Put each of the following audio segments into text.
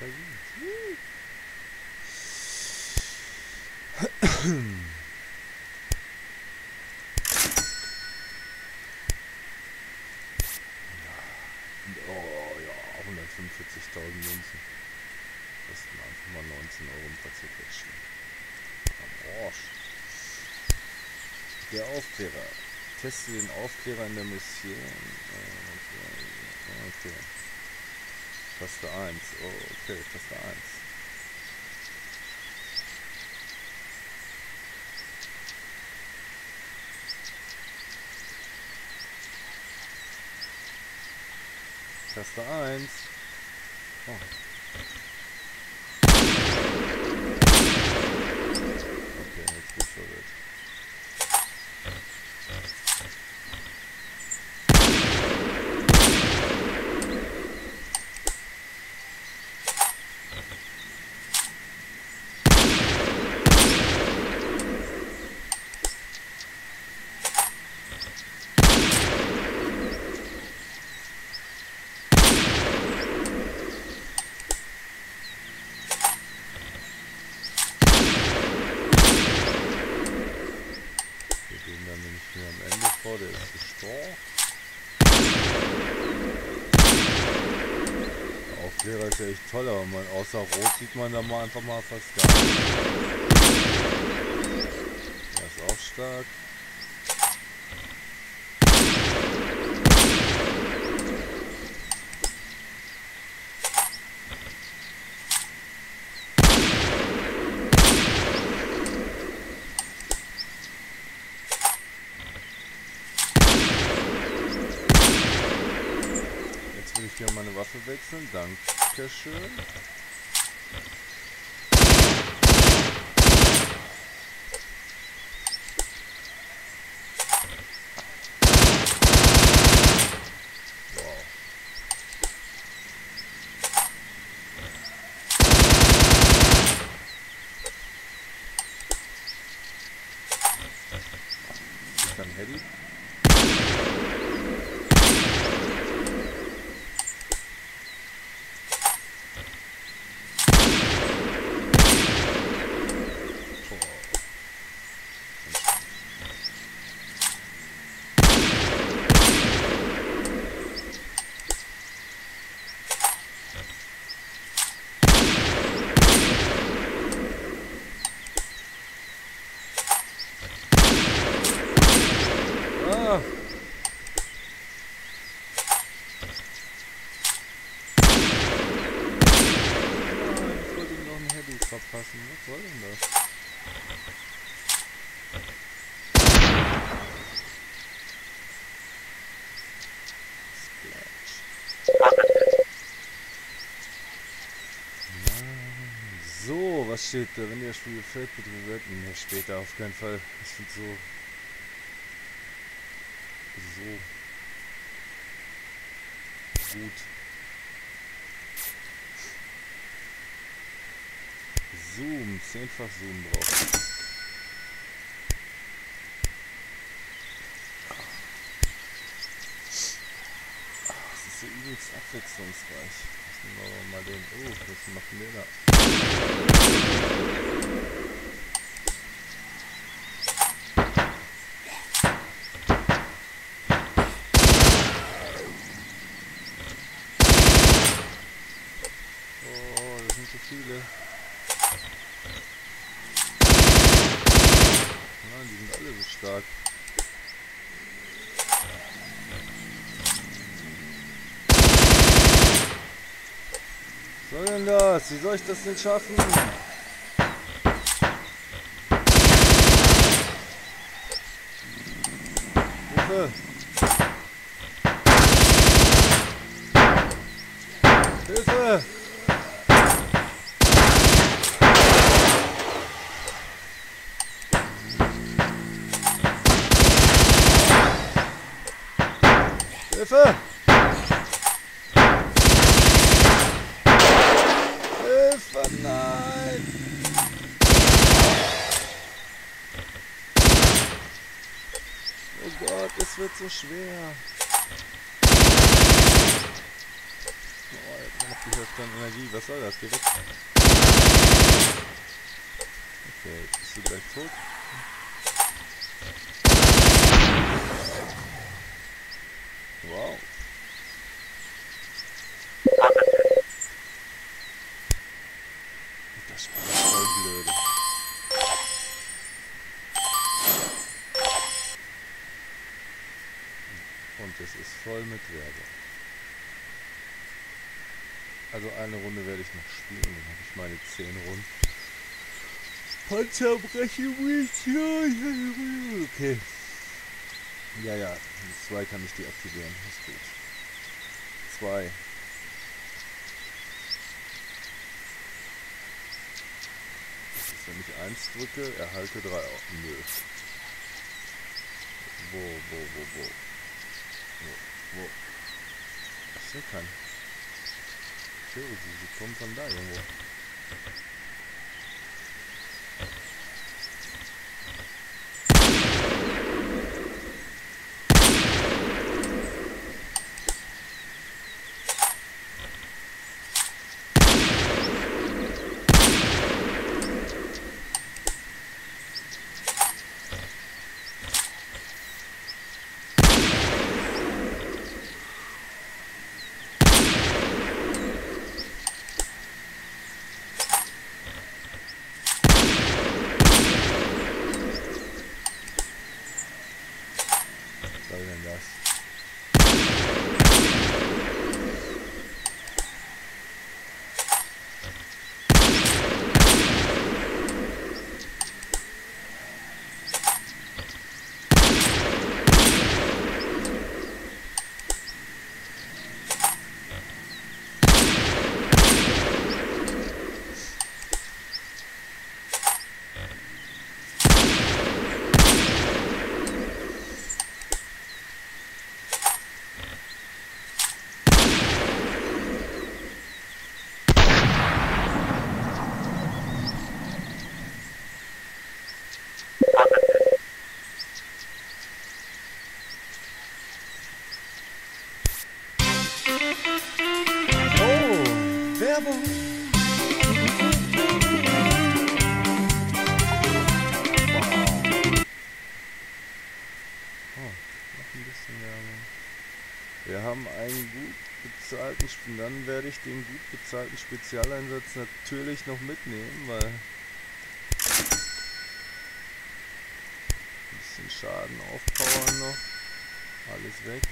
weiter geht's. Oh ja, 145.000 Münzen. Das sind einfach mal 19 € im Platz quetschen. Am Arsch. Der Aufklärer. Teste den Aufklärer in der Mission. Okay. Taste 1. Oh, okay, Taste 1. Taste 1. Oh. Okay, jetzt geht's so weit. Aufklärer ist ja echt toll, aber man, außer Rot sieht man da mal einfach mal fast gar nicht. Der ist auch stark. Hier meine Waffe wechseln, danke schön. Wow. Ist dann Heavy? Verpassen, was soll denn das? So, was steht da? Wenn ihr das Spiel gefällt, bitte bewerten. Nee, später auf keinen Fall. Ich finde so gut. Zoom, 10-fach Zoom drauf. Das ist so übelst abwechslungsreich. Jetzt nehmen wir mal den. Oh, was macht denn der da? Oh, das sind so viele. Nein, die sind alle so stark. Was soll denn das? Wie soll ich das denn schaffen? Hilfe! Hilfe! Hilfe! Hilfe, nein! Oh Gott, es wird so schwer. Oh, Hab ich jetzt keine Energie, was soll das? Geh weg. Okay, bist du gleich tot? Wow. Das war voll blöd. Und es ist voll mit Werbung. Also eine Runde werde ich noch spielen, dann habe ich meine 10 Runden. Panzerbrechen, okay. Ja, 2 kann ich deaktivieren, ist gut. 2. Wenn ich 1 drücke, erhalte 3 auf. Nö. Wo? Ich sehe keinen. Ich höre sie kommen von da irgendwo. Wir haben einen gut bezahlten Spezialeinsatz, dann werde ich den gut bezahlten Spezialeinsatz natürlich noch mitnehmen, weil ein bisschen Schaden aufpowern noch, alles weg,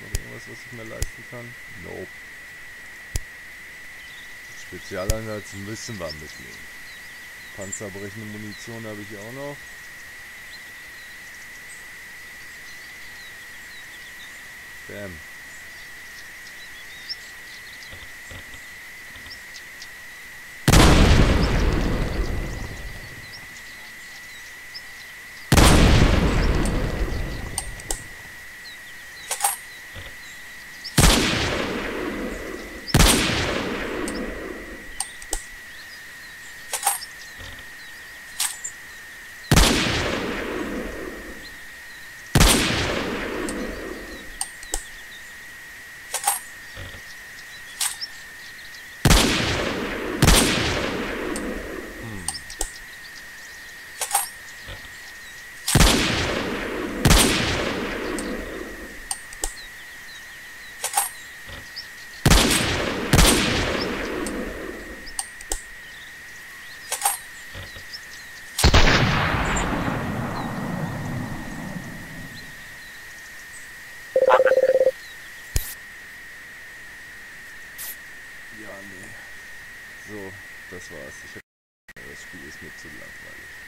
noch irgendwas, was ich mir leisten kann, nope. Spezialeinsatz müssen wir mitnehmen, panzerbrechende Munition habe ich auch noch. Bam. So, das war's. Das Spiel ist mir zu langweilig.